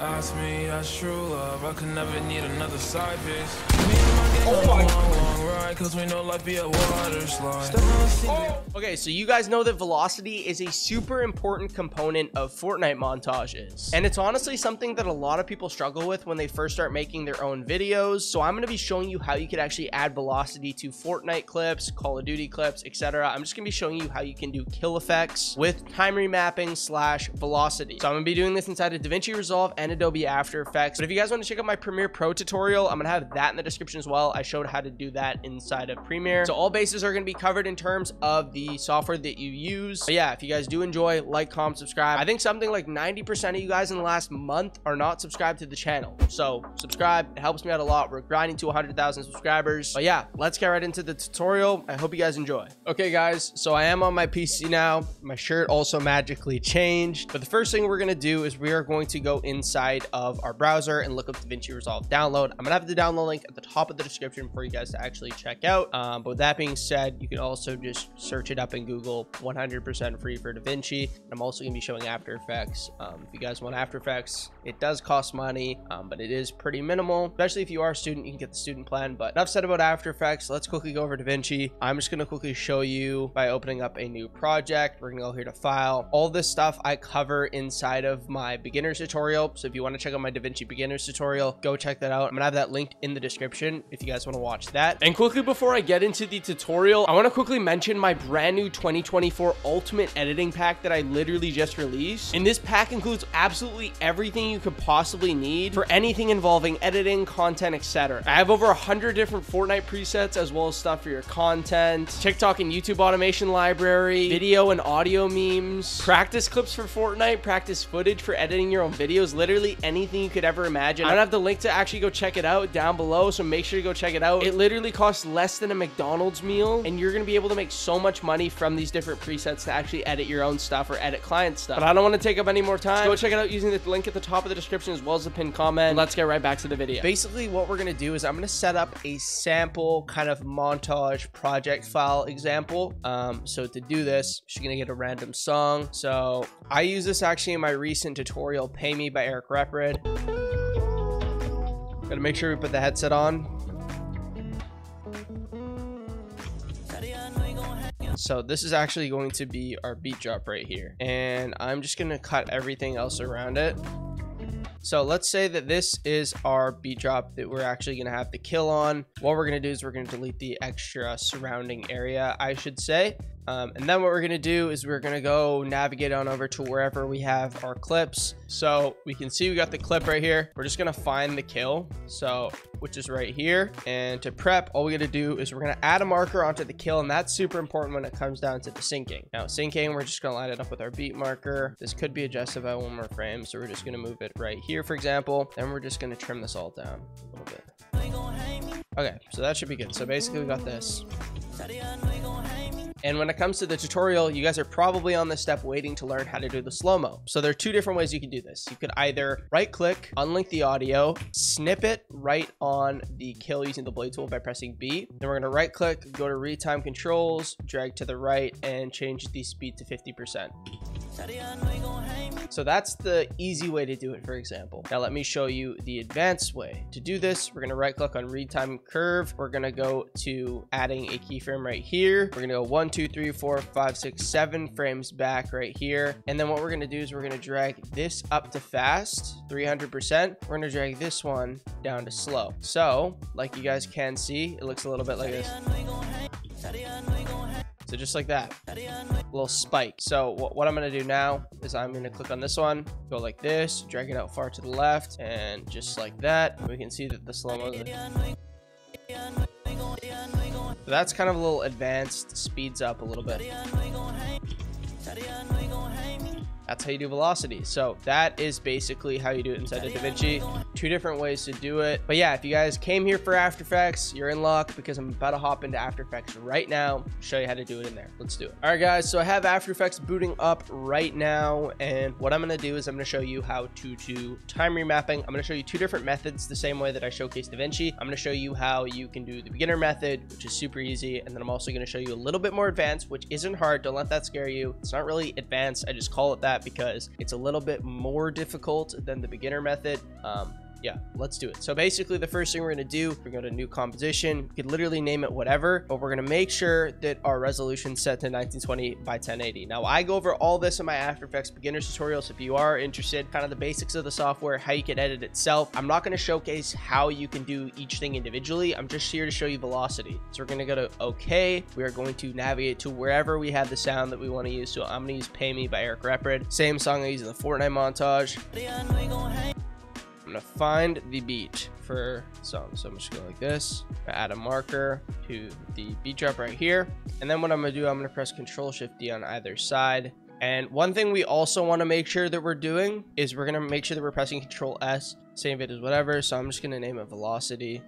Ask me, I true love. I could never need another side bitch. Oh my God. Cause we know life be a water slide. Oh. Okay, so you guys know that velocity is a super important component of Fortnite montages. And it's honestly something that a lot of people struggle with when they first start making their own videos. So I'm going to be showing you how you could actually add velocity to Fortnite clips, Call of Duty clips, etc. I'm just going to be showing you how you can do kill effects with time remapping / velocity. So I'm going to be doing this inside of DaVinci Resolve and Adobe After Effects. But if you guys want to check out my Premiere Pro tutorial, I'm gonna have that in the description as well. I showed how to do that inside of Premiere. So all bases are gonna be covered in terms of the software that you use. But yeah, if you guys do enjoy, like, comment, subscribe. I think something like 90% of you guys in the last month are not subscribed to the channel. So subscribe, it helps me out a lot. We're grinding to 100,000 subscribers. But yeah, let's get right into the tutorial. I hope you guys enjoy. Okay guys, so I am on my PC now. My shirt also magically changed. But the first thing we're gonna do is we are going to go inside of our browser and look up DaVinci Resolve download. I'm gonna have the download link at the top of the description for you guys to actually check out. But with that being said, you can also just search it up in Google, 100% free for DaVinci. And I'm also gonna be showing After Effects. If you guys want After Effects, it does cost money, but it is pretty minimal, especially if you are a student, you can get the student plan. But enough said about After Effects. Let's quickly go over to DaVinci. I'm just gonna quickly show you by opening up a new project. We're gonna go here to file. All this stuff I cover inside of my beginner's tutorial. So if you want to check out my DaVinci beginners tutorial, go check that out. I'm gonna have that linked in the description if you guys want to watch that. And quickly, before I get into the tutorial, I want to quickly mention my brand new 2024 ultimate editing pack that I literally just released. And this pack includes absolutely everything you could possibly need for anything involving editing, content, etc. I have over 100 different Fortnite presets, as well as stuff for your content, TikTok and YouTube automation library, video and audio memes, practice clips for Fortnite, practice footage for editing your own videos, literally anything you could ever imagine. I don't have the link to actually go check it out down below, so make sure to go check it out. It literally costs less than a McDonald's meal, and you're gonna be able to make so much money from these different presets to actually edit your own stuff or edit client stuff. But I don't want to take up any more time. So go check it out using the link at the top of the description as well as the pinned comment. Let's get right back to the video. Basically, what we're gonna do is I'm gonna set up a sample kind of montage project file example. So to do this, you're gonna get a random song. So I use this actually in my recent tutorial, Pay Me by Eric Prep Red. Gotta make sure we put the headset on. So this is actually going to be our beat drop right here. And I'm just gonna cut everything else around it. So let's say that this is our beat drop that we're actually going to have the kill on. What we're going to do is we're going to delete the extra surrounding area, I should say. And then what we're going to do is we're going to go navigate on over to wherever we have our clips. So we can see we got the clip right here. We're just going to find the kill, so which is right here. And to prep, all we got to do is we're going to add a marker onto the kill. And that's super important when it comes down to the syncing. Now syncing, we're just going to line it up with our beat marker. This could be adjusted by one more frame. So we're just going to move it right here, for example. Then we're just going to trim this all down a little bit. Okay, so that should be good. So basically we got this. And when it comes to the tutorial, you guys are probably on this step waiting to learn how to do the slow-mo. So there are two different ways you can do this. You could either right-click, unlink the audio, snip it right on the kill using the blade tool by pressing B. Then we're going to right-click, go to Retime Controls, drag to the right, and change the speed to 50%. So that's the easy way to do it, for example. Now let me show you the advanced way. To do this, we're going to right-click on Retime Curve. We're going to go to adding a keyframe right here. We're going to go 1, 2, 3, 4, 5, 6, 7 frames back right here. And then what we're going to do is we're going to drag this up to fast, 300%. We're going to drag this one down to slow. So like you guys can see, it looks a little bit like this. So just like that, little spike. So what I'm gonna do now is I'm gonna click on this one, go like this, drag it out far to the left, and just like that, we can see that the slow-mo. So that's kind of a little advanced, speeds up a little bit. That's how you do velocity. So that is basically how you do it inside of DaVinci. Two different ways to do it. But yeah, if you guys came here for After Effects, you're in luck because I'm about to hop into After Effects right now. Show you how to do it in there. Let's do it. All right, guys. So I have After Effects booting up right now. And what I'm going to do is I'm going to show you how to do time remapping. I'm going to show you two different methods the same way that I showcased DaVinci. I'm going to show you how you can do the beginner method, which is super easy. And then I'm also going to show you a little bit more advanced, which isn't hard. Don't let that scare you. It's not really advanced. I just call it that that because it's a little bit more difficult than the beginner method. Yeah, let's do it. So basically the first thing we're going to do, we're going to new composition. You could literally name it whatever, but we're going to make sure that our resolution is set to 1920 by 1080. Now I go over all this in my After Effects beginners tutorials. If you are interested, kind of the basics of the software, how you can edit itself. I'm not going to showcase how you can do each thing individually. I'm just here to show you velocity. So we're going to go to okay. We are going to navigate to wherever we have the sound that we want to use. So I'm going to use Pay Me by Eric Prep Red. Same song I use in the Fortnite montage. I'm gonna find the beat for song, so I'm just gonna go like this, add a marker to the beat drop right here, and then what I'm gonna do, I'm gonna press Ctrl+Shift+D on either side. And one thing we also want to make sure that we're doing is we're gonna make sure that we're pressing Ctrl+S, save it as whatever. So I'm just gonna name it velocity.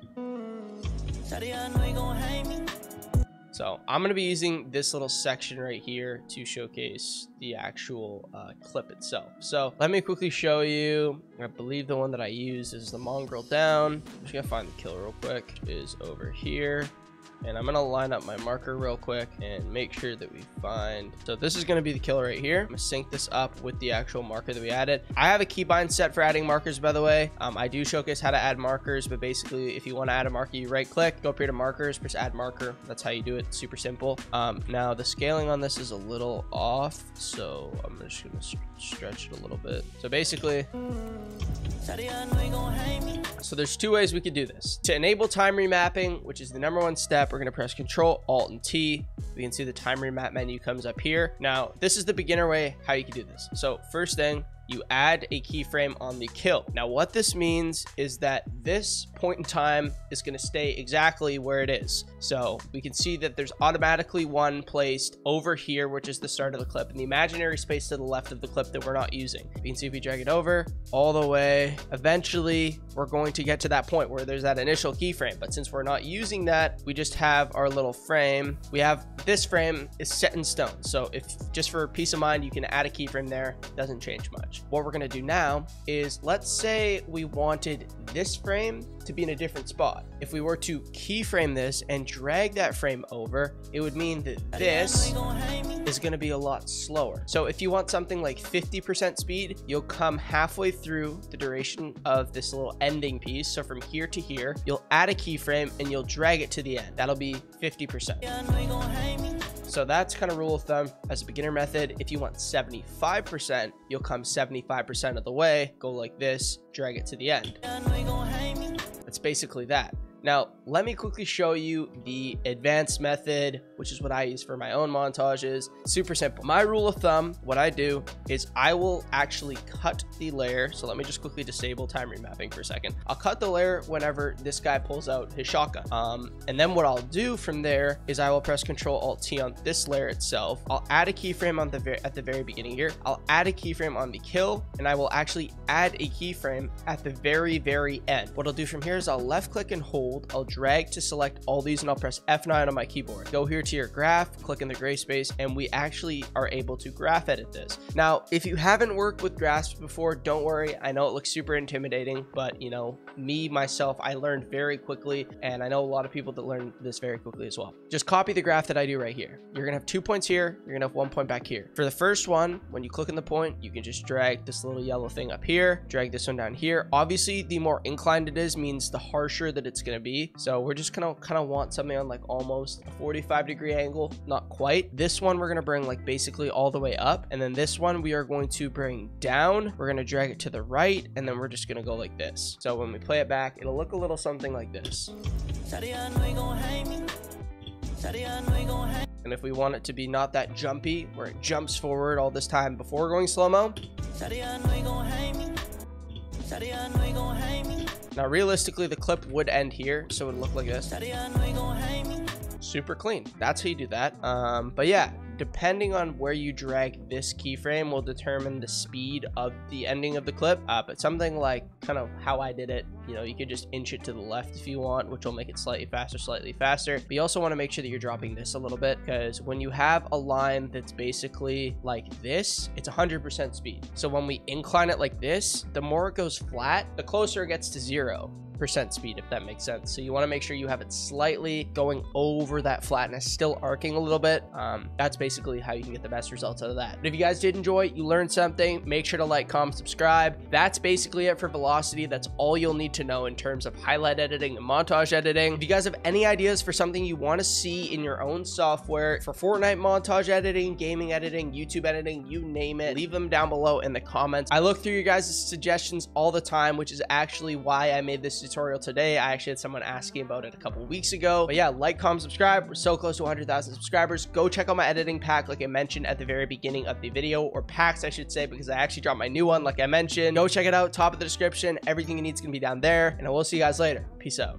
So I'm gonna be using this little section right here to showcase the actual clip itself. So let me quickly show you. I believe the one that I used is the Mongrel Down. I'm just gonna find the kill real quick, which is over here. And I'm gonna line up my marker real quick and make sure that we find. So this is gonna be the killer right here. I'm gonna sync this up with the actual marker that we added. I have a keybind set for adding markers, by the way. I do showcase how to add markers, but basically if you want to add a marker, you right click, go up here to markers, press add marker. That's how you do it. Super simple. Now the scaling on this is a little off, so I'm just gonna stretch it a little bit. So basically, so there's two ways we could do this. To enable time remapping, which is the #1 step, we're going to press Ctrl+Alt+T. We can see the time remap menu comes up here. Now, this is the beginner way how you can do this. So first thing, you add a keyframe on the kill. Now, what this means is that this point in time is going to stay exactly where it is. So we can see that there's automatically one placed over here, which is the start of the clip, in the imaginary space to the left of the clip that we're not using. We can see if we drag it over all the way, eventually we're going to get to that point where there's that initial keyframe. But since we're not using that, we just have our little frame. We have this frame is set in stone. So if just for peace of mind, you can add a keyframe there, doesn't change much. What we're going to do now is, let's say we wanted this frame to be in a different spot. If we were to keyframe this and drag that frame over, it would mean that this is going to be a lot slower. So if you want something like 50% speed, you'll come halfway through the duration of this little ending piece. So from here to here, you'll add a keyframe and you'll drag it to the end. That'll be 50%. So that's kind of rule of thumb as a beginner method. If you want 75%, you'll come 75% of the way, go like this, drag it to the end. That's basically that. Now, let me quickly show you the advanced method, which is what I use for my own montages. Super simple. My rule of thumb, what I do is I will actually cut the layer. So let me just quickly disable time remapping for a second. I'll cut the layer whenever this guy pulls out his shotgun. And then what I'll do from there is I will press Ctrl+Alt+T on this layer itself. I'll add a keyframe on at the very beginning here. I'll add a keyframe on the kill, and I will actually add a keyframe at the very, very end. What I'll do from here is I'll left click and hold. I'll drag to select all these, and I'll press F9 on my keyboard. Go here to your graph, click in the gray space, and we actually are able to graph edit this. Now, if you haven't worked with graphs before, don't worry. I know it looks super intimidating, but you know, me, myself, I learned very quickly, and I know a lot of people that learn this very quickly as well. Just copy the graph that I do right here. You're gonna have 2 points here, you're gonna have 1 point back here. For the first one, when you click on the point, you can just drag this little yellow thing up here, drag this one down here. Obviously, the more inclined it is means the harsher that it's gonna be. So we're just gonna kind of want something on like almost a 45-degree angle, not quite. This one we're gonna bring like basically all the way up, and then this one we are going to bring down. We're gonna drag it to the right, and then we're just gonna go like this. So when we play it back, it'll look a little something like this. And if we want it to be not that jumpy, where it jumps forward all this time before going slow-mo. Now, realistically, the clip would end here, so it would look like this. Super clean. That's how you do that. But yeah, depending on where you drag this keyframe will determine the speed of the ending of the clip. But something like kind of how I did it, you know, you could just inch it to the left if you want, which will make it slightly faster. But you also want to make sure that you're dropping this a little bit, because when you have a line that's basically like this, it's 100% speed. So when we incline it like this, the more it goes flat, the closer it gets to zero. percent speed, if that makes sense. So you want to make sure you have it slightly going over that flatness, still arcing a little bit. That's basically how you can get the best results out of that. But if you guys did enjoy, you learned something, make sure to like, comment, subscribe. That's basically it for velocity. That's all you'll need to know in terms of highlight editing and montage editing. If you guys have any ideas for something you want to see in your own software for Fortnite montage editing, gaming editing, YouTube editing, you name it, leave them down below in the comments. I look through your guys' suggestions all the time, which is actually why I made this tutorial today. I actually had someone asking about it a couple weeks ago. But yeah, like, comment, subscribe. We're so close to 100,000 subscribers. Go check out my editing pack like I mentioned at the very beginning of the video, or packs I should say, because I actually dropped my new one like I mentioned. Go check it out, top of the description. Everything you need is going to be down there, and I will see you guys later. Peace out.